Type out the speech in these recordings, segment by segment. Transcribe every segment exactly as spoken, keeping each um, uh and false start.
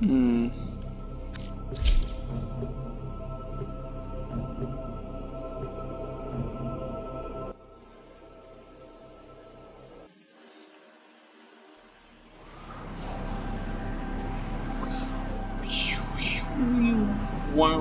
Hmm. Wow.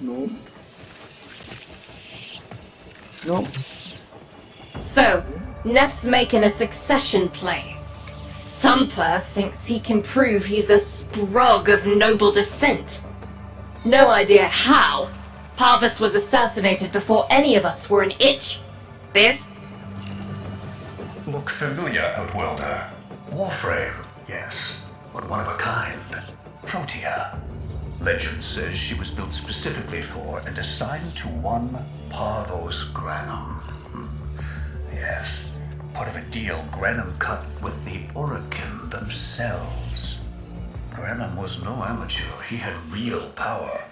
No. No. So, Nef's making a succession play. Sumper thinks he can prove he's a sprog of noble descent. No idea how. Parvos was assassinated before any of us were an itch. Biz? Look familiar, Outworlder. Warframe, yes, but one of a kind. Protea. Legend says she was built specifically for and assigned to one Parvos Granum. Yes, part of a deal Granum cut with the Orokin themselves. Granum was no amateur, he had real power.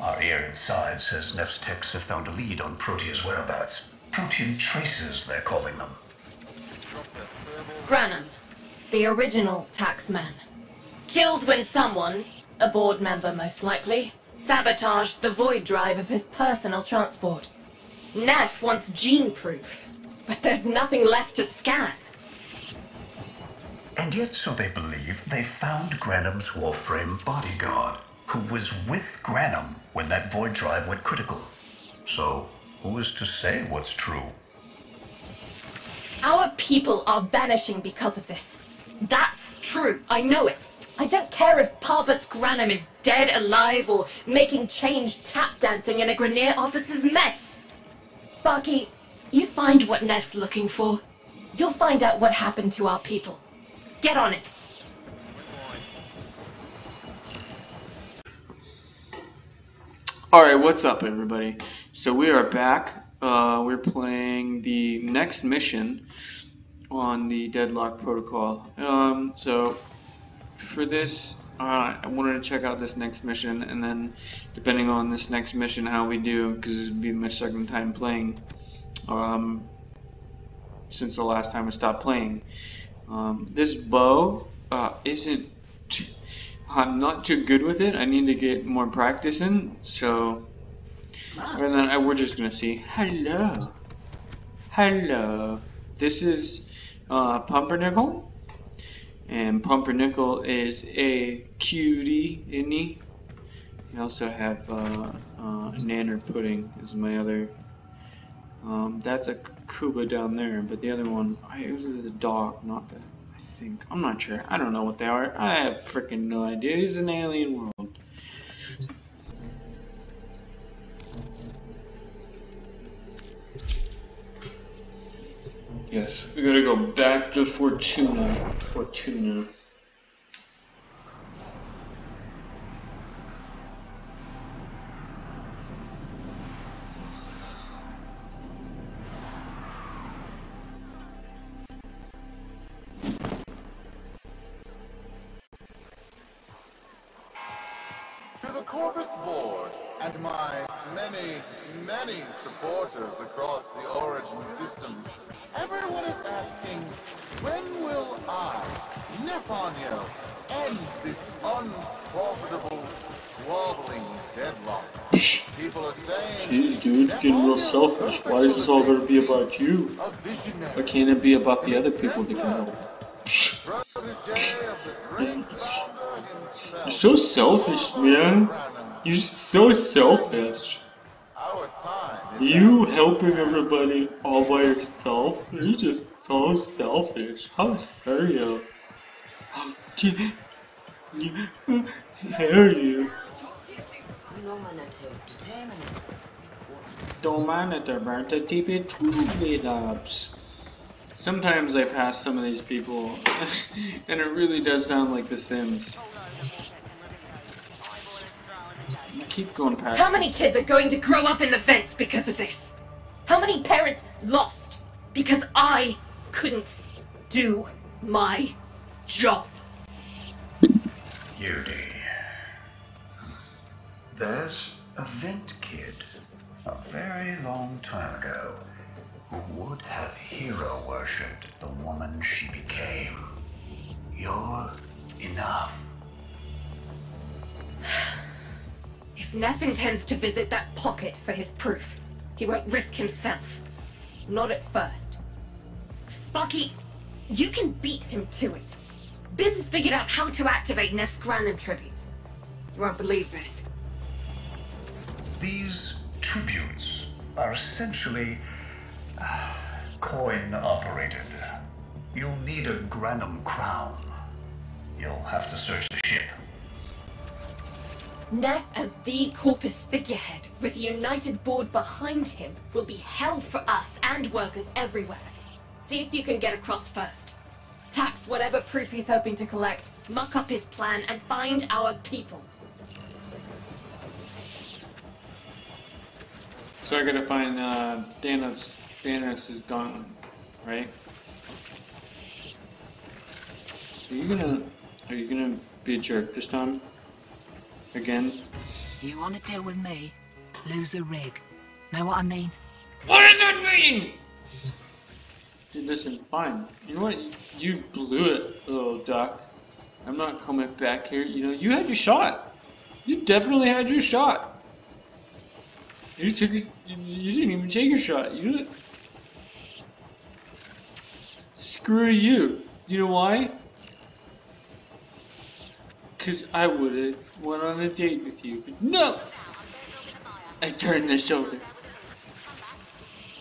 Our ear inside says Nef's techs have found a lead on Protea's whereabouts. Protean traces, they're calling them. Granum, the original taxman. Killed when someone, a board member most likely, sabotaged the void drive of his personal transport. Nef wants gene proof, but there's nothing left to scan. And yet, so they believe, they found Granum's Warframe bodyguard, who was with Granum when that void drive went critical. So, who is to say what's true? Our people are vanishing because of this. That's true, I know it. I don't care if Parvos Granum is dead, alive, or making change tap dancing in a Grenier officer's mess. Sparky, you find what Nef's looking for. You'll find out what happened to our people. Get on it. Alright, what's up, everybody? So we are back. Uh, we're playing the next mission on the Deadlock Protocol. Um, so... For this, uh, I wanted to check out this next mission, and then depending on this next mission, how we do, because it would be my second time playing um, since the last time I stopped playing. Um, this bow uh, isn't, I'm not too good with it. I need to get more practice in, so and then I, we're just going to see. Hello. Hello. This is uh, Pumpernickel. And Pumpernickel is a cutie, isn't he? I also have uh, uh, Nanner Pudding is my other. Um, that's a Cuba down there, but the other one, I, it was a dog, not the. I think I'm not sure. I don't know what they are. I have freaking no idea. This is an alien world. Yes, we gotta go back to Fortuna. Fortuna. To the Corpus board and my many, many supporters across the Origin system. Everyone is asking, when will I, Nef Anyo, end this unprofitable, squabbling deadlock? People are saying, jeez, dude, it's getting real selfish. Why is this all going to be about you? Why can't it be about the other people that can help? So selfish, man. You're so selfish. You helping everybody all by yourself? You're just so selfish. How dare you? How dare you? Nominative determinant. Dominator burnt to T P two V dubs. Sometimes I pass some of these people, and it really does sound like The Sims. I keep going past. How many kids are going to grow up in the vents because of this? How many parents lost because I couldn't do my job? Yudi. There's a vent kid a very long time ago who would have hero worshipped the woman she became. You're enough. If Nef intends to visit that pocket for his proof, he won't risk himself. Not at first. Sparky, you can beat him to it. Biz has figured out how to activate Nef's Granum tributes. You won't believe this. These tributes are essentially uh, coin operated. You'll need a Granum Crown. You'll have to search the ship. Nef as the Corpus figurehead, with the United Board behind him, will be hell for us and workers everywhere. See if you can get across first. Tax whatever proof he's hoping to collect, muck up his plan, and find our people. So I gotta find uh, Thanos. Thanos is gone, right? Are you gonna? Are you gonna be a jerk this time? Again? You wanna deal with me? Lose a rig. Know what I mean? What does that mean? Dude, listen, fine. You know what? You blew it, little duck. I'm not coming back here. You know, you had your shot. You definitely had your shot. You took it. You didn't even take a shot. You didn't. Screw you. You know why? Cause I would have went on a date with you, but no. I turned the shoulder.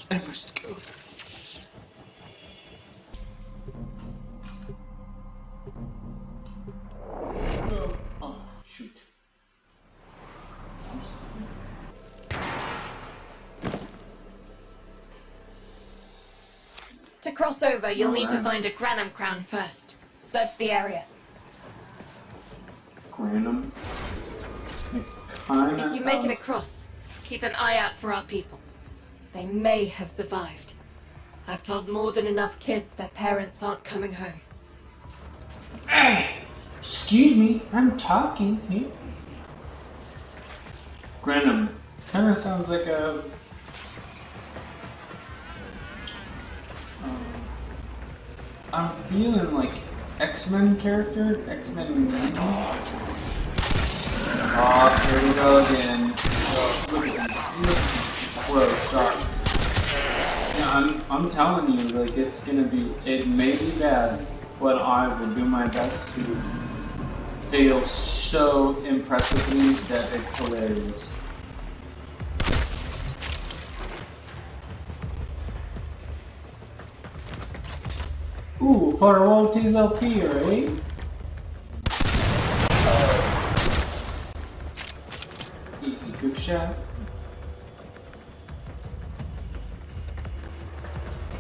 I must go. Oh, oh shoot. I'm sorry. To cross over, you'll need to find a Granum Crown first. Search the area. Granum? If you make it across, keep an eye out for our people. They may have survived. I've told more than enough kids their parents aren't coming home. Hey, excuse me, I'm talking here. Granum. Kinda sounds like a... I'm feeling like X-Men character, X-Men maybe. Aw, here we go again. Whoa, sorry. Yeah, I'm, I'm telling you, like, it's gonna be, it may be bad, but I will do my best to fail so impressively that it's hilarious. Ooh, Firewall is up here, eh? Easy, good shot.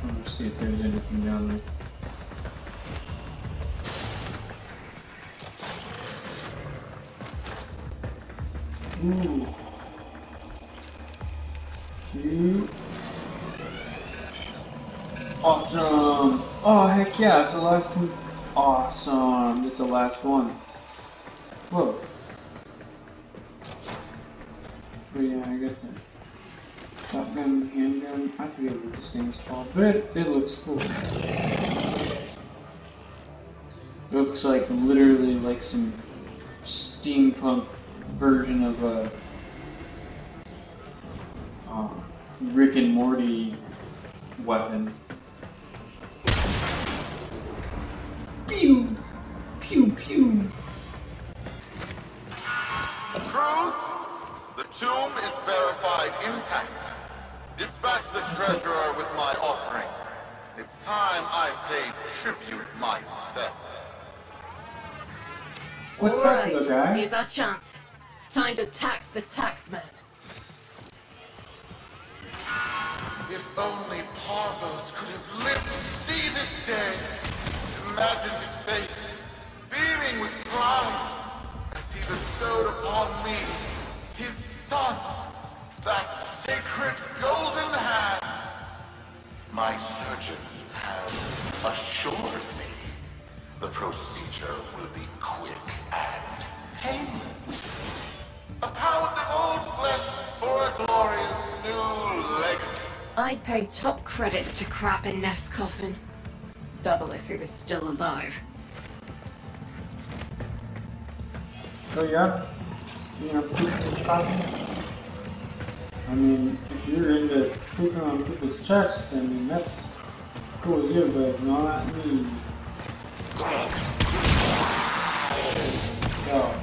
I'm gonna see if there's anything down there. Ooh. Cute. Awesome! Oh heck yeah, it's the last one. Awesome, it's the last one. Whoa. Oh yeah, I got that. Shotgun, handgun, I forget what this thing's called, but it, it looks cool. It looks like literally like some steampunk version of a uh, Rick and Morty weapon. Pew! Pew pew! intact. Dispatch the treasurer with my offering. It's time I paid tribute myself. What's up, little guy? Here's our chance. Time to tax the taxman. If only Parvos could have lived to see this day. Imagine his face, beaming with pride, as he bestowed upon me his son, that sacred golden hand. My surgeons have assured me the procedure will be quick and painless. A pound of old flesh for a glorious new legacy. I'd pay top credits to crap in Nef's coffin. Double if he was still alive. So yeah, you know, Putin's coffin. I mean, if you're in the pooping on people's chest, I mean, that's cool as you, but not me. Yeah,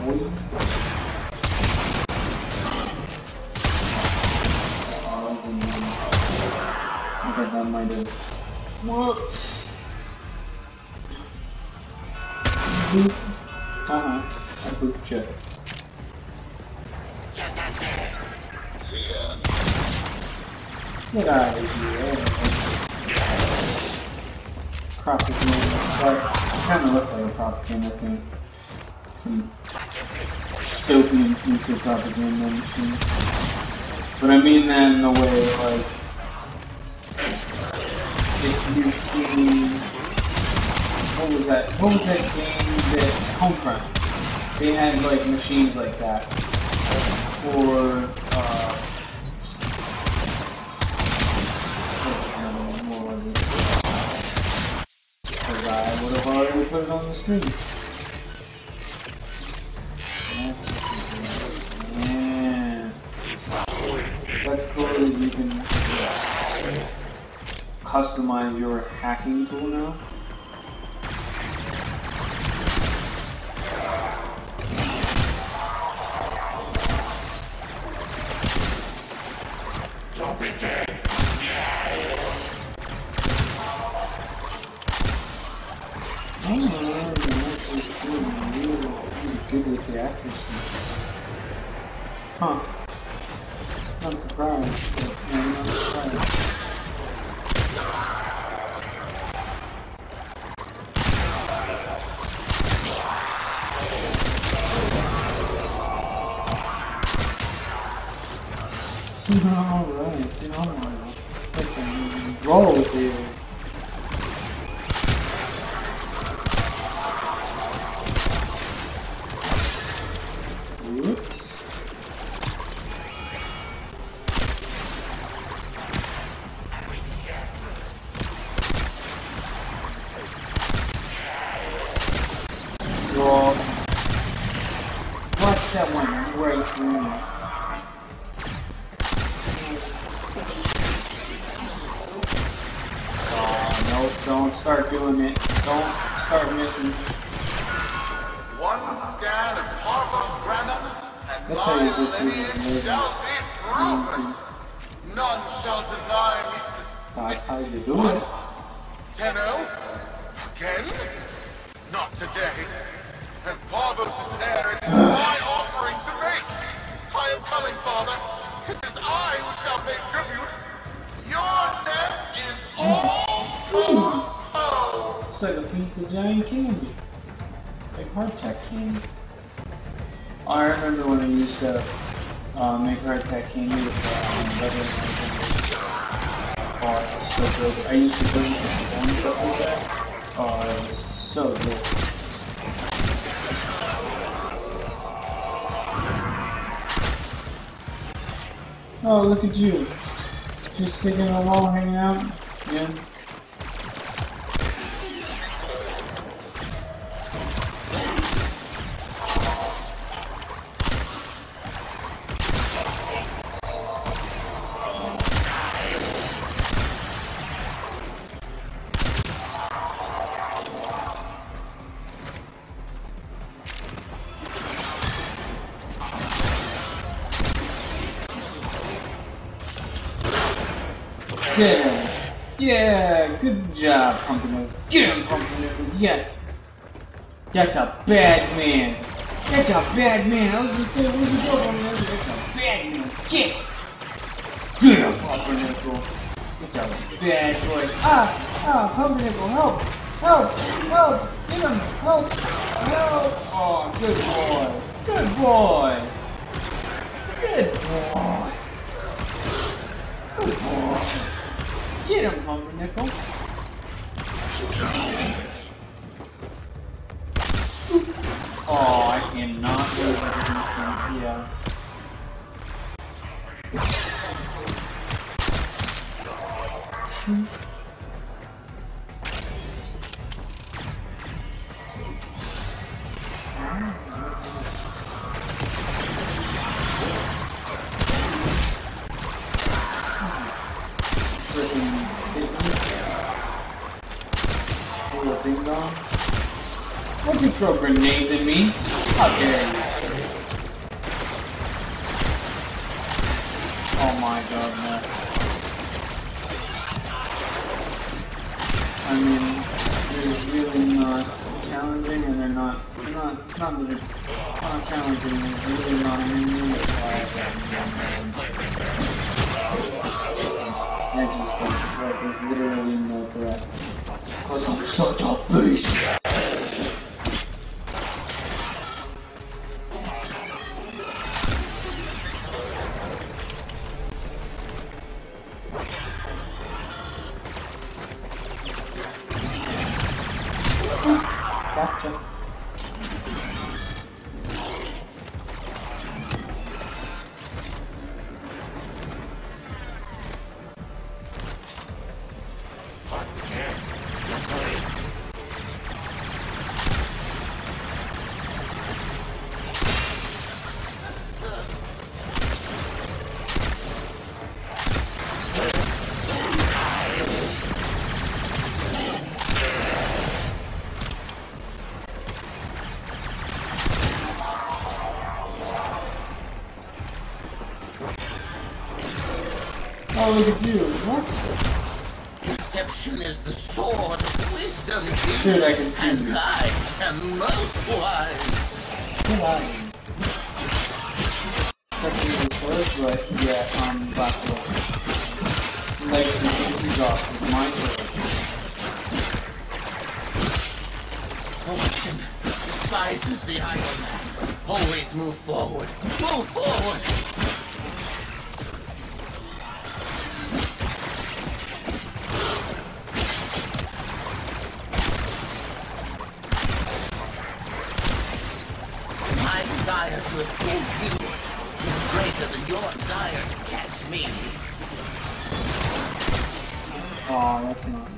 boy. That might have... Whoops! Boop. Uh-huh. A boop check. Get out of here. Crop of game. Kinda looks like a propaganda thing. Some dystopian future propaganda machine. But I mean that in the way, like, if you see, what was that? What was that game that Homefront? They had like machines like that, or uh, what was it? Because I would have already put it on the screen. That's man. That's cool that you can customize your hacking tool now. Don't be dead. I don't know what you're doing. You're really good with the accuracy. Huh. Not surprised, but I'm not surprised. Alright, you know, I'm gonna fucking roll with you. Whoops. Draw. Watch that one right through me. Don't start doing it. Don't start missing. One scan of Parvos Granum and my lineage shall be proven. None shall deny me the... That's how you do it. Tenno? Again? Not today. As Parvos' heir, it is my offering to make. I am coming, Father. It is I who shall pay tribute. Your name is all... It's like a piece of giant candy. Like hardtack candy. Oh, I remember when I used to uh, make hardtack candy with um, leather. Oh, it's so good. I used to build it with one like that. Oh, it was so good. Oh, look at you. Just sticking on the wall, hanging out. Yeah. There. Yeah, good job, Pumpernickel. Get him, Pumpernickel. Yeah. That's a bad man. That's a bad man. I was gonna say, where'd you go, Pumpernickel? That's a bad man. Get him. Get him, Pumpernickel. That's a bad boy. Ah, ah, Pumpernickel, help. Help, help. Get him, help. Help. Oh, good boy. Good boy. Good boy. Good boy. Get him, Pumpernickel. Oh, I cannot do that. Yeah. Why'd you throw grenades at me? How dare you? Oh my god, man. I mean, they're really not challenging, and they're not, they're not, it's not that they're not challenging, they're really not immune to fire. That's just like, like, there's literally no threat. Cause I'm such a beast! Gotcha. Oh, look at you. What? Deception is the sword of wisdom, dude, I can see and I am most wise. Come on. Second first, right? Yeah, on um, black roll. It's like the easy off with my sword. Fortune despises the idle man. Always move forward. Move forward! To escape you is greater than your desire to catch me. Oh, that's not.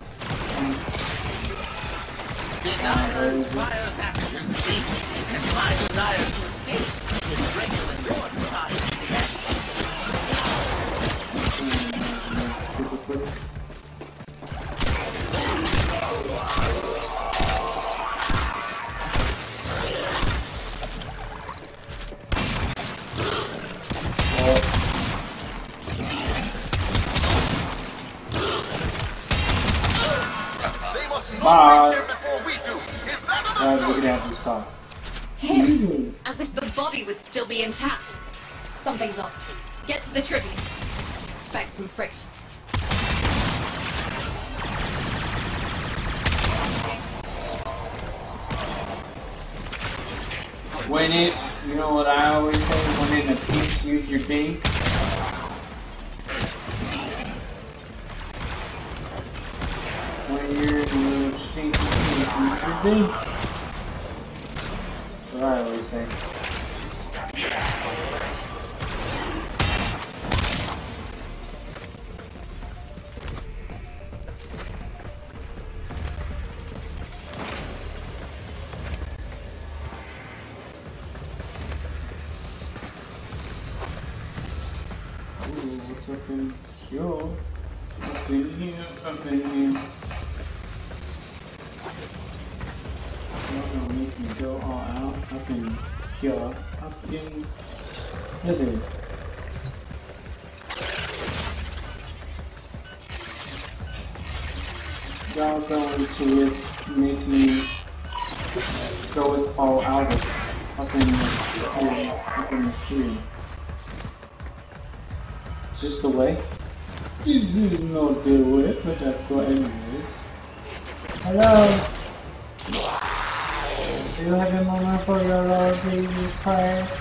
Desire inspires action, see? And my desire to escape is greater than your desire to catch me. Bye. Guys, we're gonna have to stop. Him, as if the body would still be intact. Something's off. Get to the trigger. Expect some friction. When it, you know what I always say, when in a pinch, use your beak. That's what I always say. Ooh, what's up in here? Something here, something here. Go all out up in here, up in here. now going to make me go with all out up in the, up in the stream. Is this the way? This is not the way, but I've got anyways. Hello? Do you have a moment for your Lord Jesus Christ?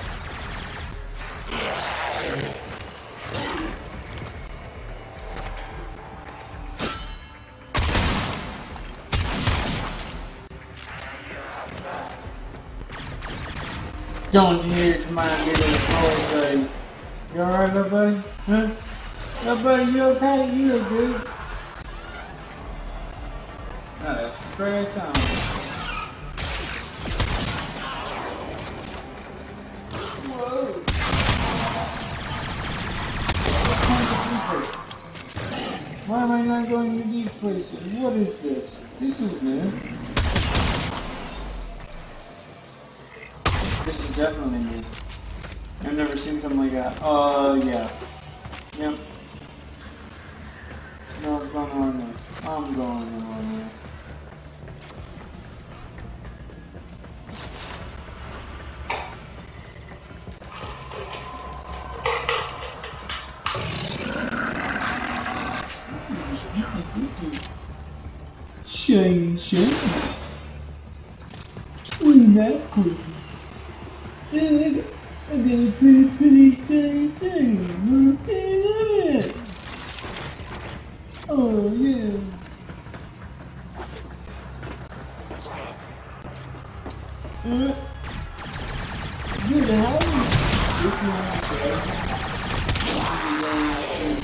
Don't hit my little boy. You alright, little buddy? Huh? Little buddy, you okay? You look good. That is spare time. Whoa! Why am I not going to these places? What is this? This is new. This is definitely me. I've never seen something like that. Oh, uh, yeah. Yep. No, I'm going the wrong way. I'm going the wrong way. Shame, shame. Wouldn't that cool? Look, I got a pretty, pretty tiny thing. Look at that! Oh, yeah. Uh, good, how are you?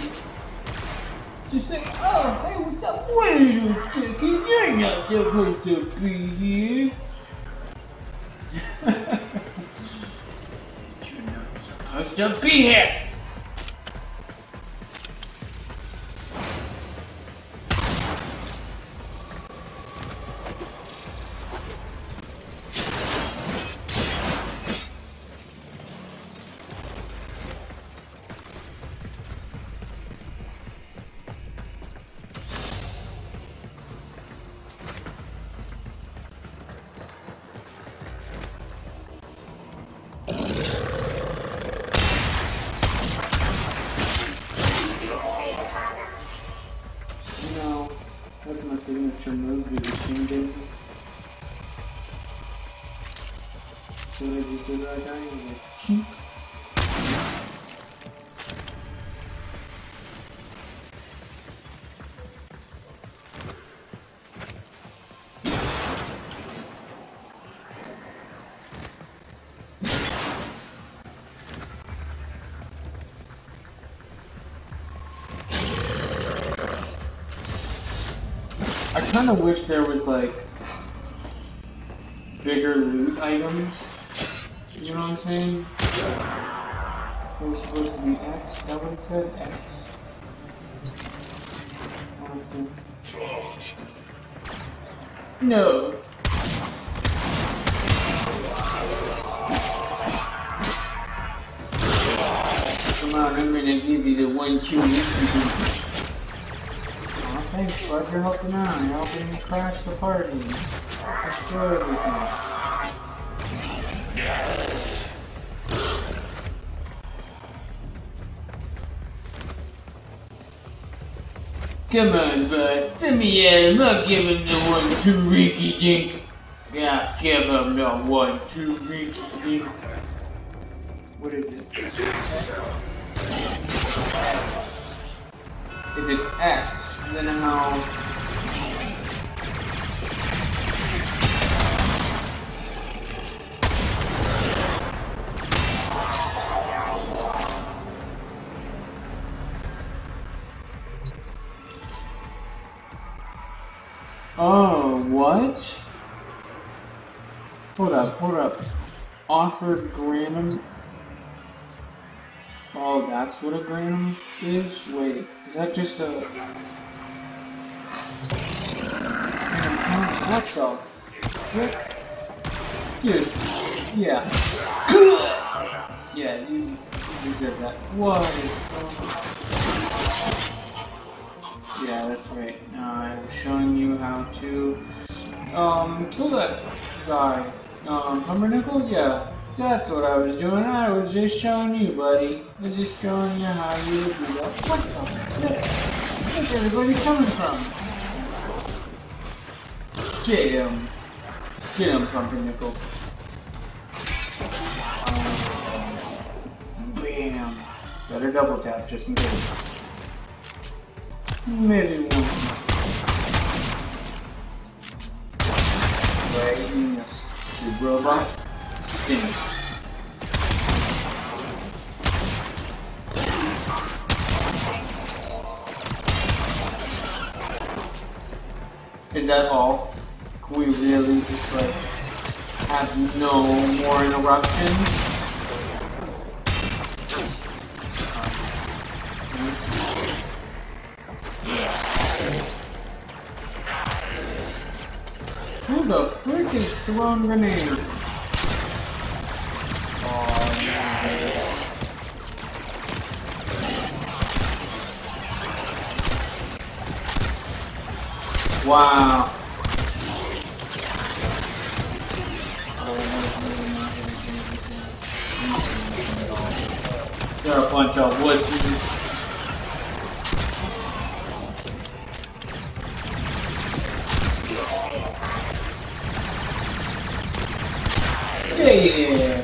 Just like, oh, hey, what's up? Wait a second, you're not supposed to be here. To be here. Signature move with the shin baby. So I just do that down with a cheek. I kinda wish there was like bigger loot items, you know what I'm saying? It was supposed to be X, that what it said? X. I'll have to... No! Come on, I'm gonna give you the one two you thanks, bud. You're helping out. You're helping me crash the party. Destroy everything. Come on, bud. Let me at him. I'll give him the one two rinky dink. Yeah, I'll give him the one two rinky dink. What is it? It's X. If it's X, then how... Oh, what? Hold up, hold up. Offered Granum. Oh, that's what a Granum is? Wait. Is that just a... What the frick? Dude, yeah. Yeah, you, you deserve that. Whoa. Yeah, that's right. Uh, I'm showing you how to um, kill that guy. Um, Pumpernickel? Yeah, that's what I was doing. I was just showing you, buddy. I was just showing you how you would do that. What the heck? Where's everybody coming from? Get him. Get him, Pumpernickel. Um, bam. Better double tap just in case. Maybe one. Dragging a stupid robot. Sting. Is that all? Can we really just like have no more interruptions? Throwing grenades. Oh, yeah. Wow. They're a bunch of wussies. Yeah.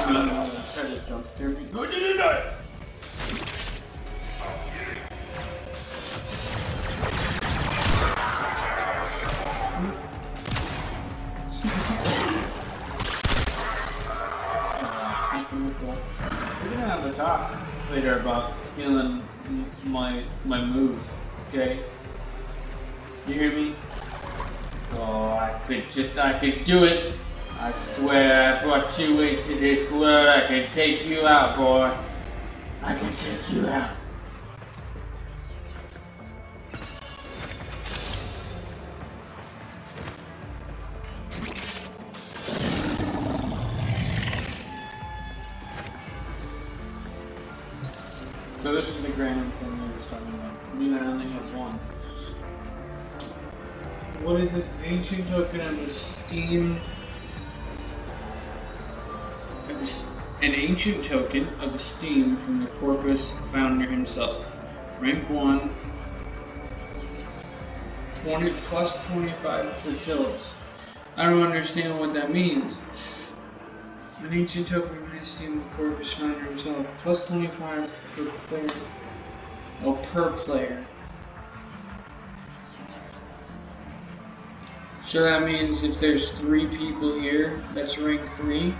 uh, try to jump scare me. Talk later about stealing my my moves, okay? You hear me? Oh, I could just, I could do it. I swear I brought you into this world. I can take you out, boy. I can take you out. So this is the Granum thing I was talking about. I mean, I only have one. What is this ancient token of a steamed... Of a, an ancient token of esteem from the Corpus founder himself. Rank one. twenty, plus twenty-five per kills. I don't understand what that means. An ancient token of esteem of the Corpus founder himself. Plus twenty-five per player. Oh, per player. So that means if there's three people here, that's rank three.